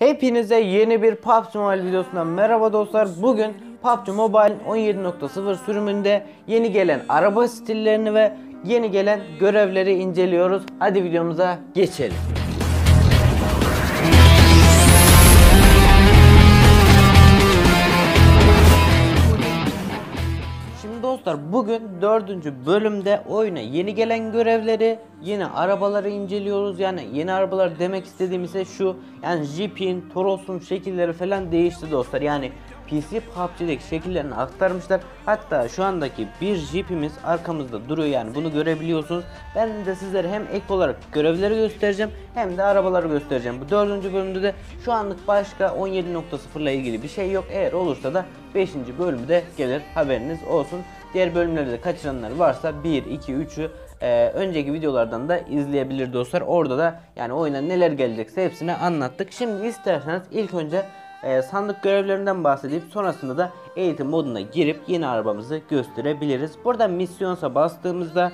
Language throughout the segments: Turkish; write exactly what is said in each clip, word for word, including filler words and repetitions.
Hepinize yeni bir P U B G Mobile videosundan merhaba dostlar. Bugün P U B G Mobile'in on yedi nokta sıfır sürümünde yeni gelen araba stillerini ve yeni gelen görevleri inceliyoruz. Hadi videomuza geçelim. Şimdi dostlar bugün dördüncü bölümde oyuna yeni gelen görevleri, yeni arabaları inceliyoruz. Yani yeni arabalar demek istediğim ise şu, yani Jeep'in, Toros'un şekilleri falan değişti dostlar. Yani P C P U B G'deki şekillerini aktarmışlar. Hatta şu andaki bir Jeep'imiz arkamızda duruyor, yani bunu görebiliyorsunuz. Ben de sizlere hem ek olarak görevleri göstereceğim hem de arabaları göstereceğim. Bu dördüncü bölümde de şu anlık başka on yedi nokta sıfır ile ilgili bir şey yok. Eğer olursa da beşinci bölümde gelir, haberiniz olsun. Diğer bölümlerde de kaçıranlar varsa bir, iki, üçü e, önceki videolardan da izleyebilir dostlar. Orada da yani oyuna neler gelecekse hepsini anlattık. Şimdi isterseniz ilk önce e, sandık görevlerinden bahsedip sonrasında da eğitim moduna girip yeni arabamızı gösterebiliriz. Burada misyonsa bastığımızda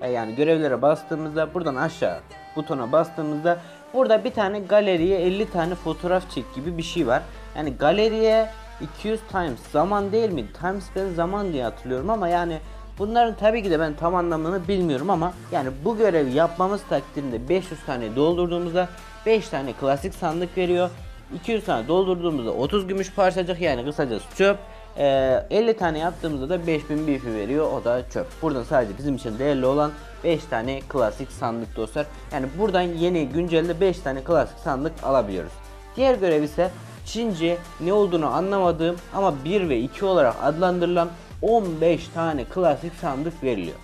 e, yani görevlere bastığımızda, buradan aşağı butona bastığımızda burada bir tane galeriye elli tane fotoğraf çek gibi bir şey var. Yani galeriye iki yüz times zaman değil mi? Times ben zaman diye hatırlıyorum ama yani bunların tabii ki de ben tam anlamını bilmiyorum ama yani bu görevi yapmamız takdirinde beş yüz tane doldurduğumuzda beş tane klasik sandık veriyor. iki yüz tane doldurduğumuzda otuz gümüş parçacık, yani kısacası çöp. Ee, elli tane yaptığımızda da beş bin B F veriyor, o da çöp. Buradan sadece bizim için değerli olan beş tane klasik sandık dostlar. Yani buradan yeni güncelde beş tane klasik sandık alabiliyoruz. Diğer görev ise Çince ne olduğunu anlamadığım ama bir ve iki olarak adlandırılan on beş tane klasik sandık veriliyor.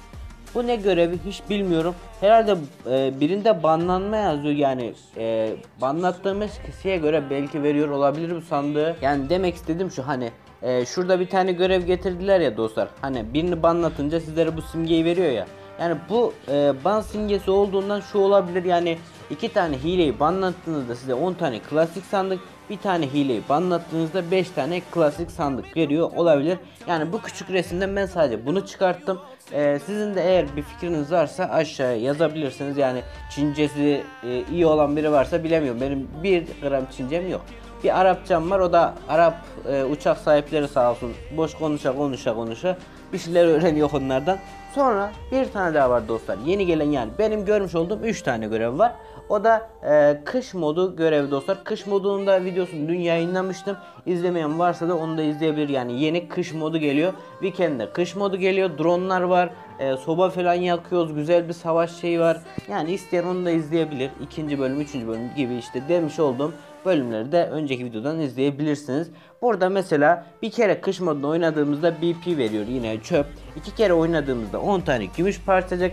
Bu ne görevi hiç bilmiyorum. Herhalde e, birinde banlanma yazıyor, yani e, banlattığımız kişiye göre belki veriyor olabilir bu sandığı. Yani demek istediğim şu, hani e, şurada bir tane görev getirdiler ya dostlar. Hani birini banlatınca sizlere bu simgeyi veriyor ya. Yani bu e, ban simgesi olduğundan şu olabilir, yani iki tane hileyi banlattığınızda size on tane klasik sandık, bir tane hileyi banlattığınızda beş tane klasik sandık veriyor olabilir. Yani bu küçük resimden ben sadece bunu çıkarttım. Ee, sizin de eğer bir fikriniz varsa aşağıya yazabilirsiniz. Yani Çincesi e, iyi olan biri varsa, bilemiyorum, benim bir gram Çincem yok. Bir Arapçam var, o da Arap e, uçak sahipleri sağ olsun boş konuşa konuşa konuşa bir şeyler öğreniyor onlardan. Sonra bir tane daha var dostlar, yeni gelen, yani benim görmüş olduğum üç tane görev var. O da e, kış modu görevi dostlar. Kış modunun da videosunu dün yayınlamıştım. İzlemeyen varsa da onu da izleyebilir. Yani yeni kış modu geliyor. Weekend'de kış modu geliyor. Dronlar var. E, soba falan yakıyoruz. Güzel bir savaş şeyi var. Yani isteyen onu da izleyebilir. ikinci bölüm, üçüncü bölüm gibi işte demiş olduğum bölümleri de önceki videodan izleyebilirsiniz. Burada mesela bir kere kış modunu oynadığımızda B P veriyor. Yine çöp. İki kere oynadığımızda on tane gümüş parçacık.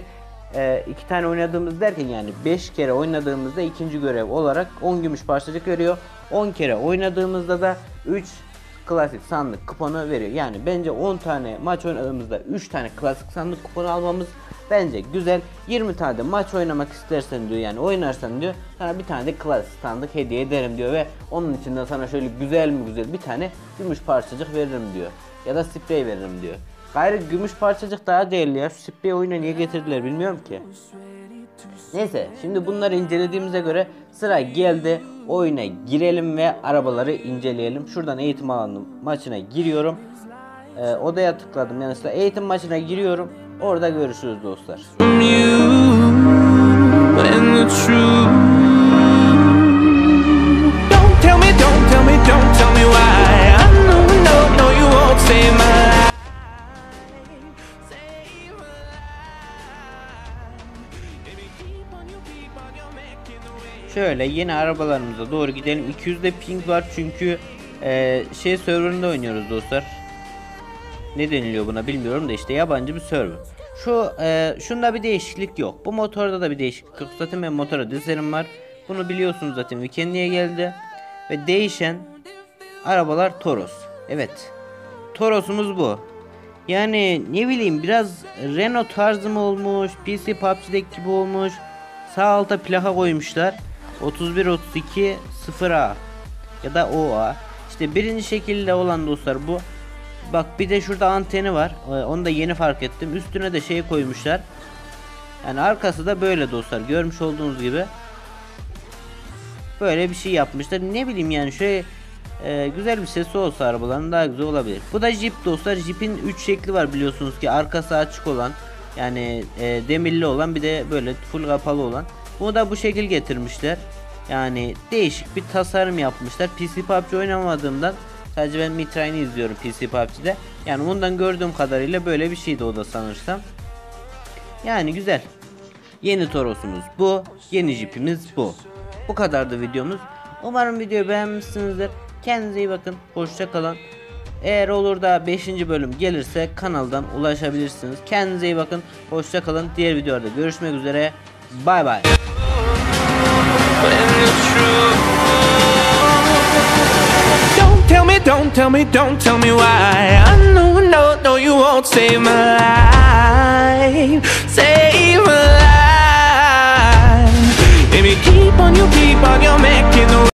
E, iki tane oynadığımız derken yani beş kere oynadığımızda ikinci görev olarak on gümüş parçacık veriyor. on kere oynadığımızda da üç klasik sandık kuponu veriyor. Yani bence on tane maç oynadığımızda üç tane klasik sandık kuponu almamız bence güzel. yirmi tane de maç oynamak istersen diyor, yani oynarsan diyor sana bir tane de klasik sandık hediye ederim diyor ve onun için de sana şöyle güzel mi güzel bir tane gümüş parçacık veririm diyor. Ya da sprey veririm diyor. Gayrı gümüş parçacık daha değerli ya. Şu Sippy'yi oyuna niye getirdiler bilmiyorum ki. Neyse, şimdi bunları incelediğimize göre sıra geldi. Oyuna girelim ve arabaları inceleyelim. Şuradan eğitim alanı maçına giriyorum. Ee, odaya tıkladım, yani işte eğitim maçına giriyorum. Orada görüşürüz dostlar. Şöyle yeni arabalarımıza doğru gidelim. iki yüzde ping var çünkü e, şey server'ında oynuyoruz dostlar. Ne deniliyor buna bilmiyorum da işte yabancı bir server. Şu e, şunda bir değişiklik yok. Bu motorda da bir değişiklik yok. Zaten ben motora dizelim var. Bunu biliyorsunuz zaten. Weekend'e geldi. Ve değişen arabalar Toros. Evet. Toros'umuz bu. Yani ne bileyim, biraz Renault tarzı mı olmuş? P C P U B G'deki gibi olmuş. Sağ alta plaka koymuşlar. otuz bir otuz iki sıfır A ya da O A. İşte birinci şekilde olan dostlar bu. Bak bir de şurada anteni var. Onu da yeni fark ettim. Üstüne de şey koymuşlar. Yani arkası da böyle dostlar. Görmüş olduğunuz gibi. böyle bir şey yapmışlar. Ne bileyim yani, şöyle e, güzel bir sesi olsa arabaların daha güzel olabilir. Bu da Jeep dostlar. Jeep'in üç şekli var biliyorsunuz ki, arkası açık olan, yani e, demirli olan, bir de böyle full kapalı olan. Bunu da bu şekil getirmişler. Yani değişik bir tasarım yapmışlar. P C P U B G oynamadığımdan sadece ben Mitra'yı izliyorum P C P U B G'de. Yani bundan gördüğüm kadarıyla böyle bir şeydi o da sanırsam. Yani güzel. Yeni Toros'umuz bu. Yeni Jeep'imiz bu. Bu kadardı videomuz. Umarım videoyu beğenmişsinizdir. Kendinize iyi bakın. Hoşça kalın. Eğer olur da beşinci bölüm gelirse kanaldan ulaşabilirsiniz. Kendinize iyi bakın. Hoşça kalın. Diğer videolarda görüşmek üzere. Bye bye. Don't tell me, don't tell me, don't tell me why. I know, no, no, you won't save my life, save my life. If you keep on, you keep on, you're making the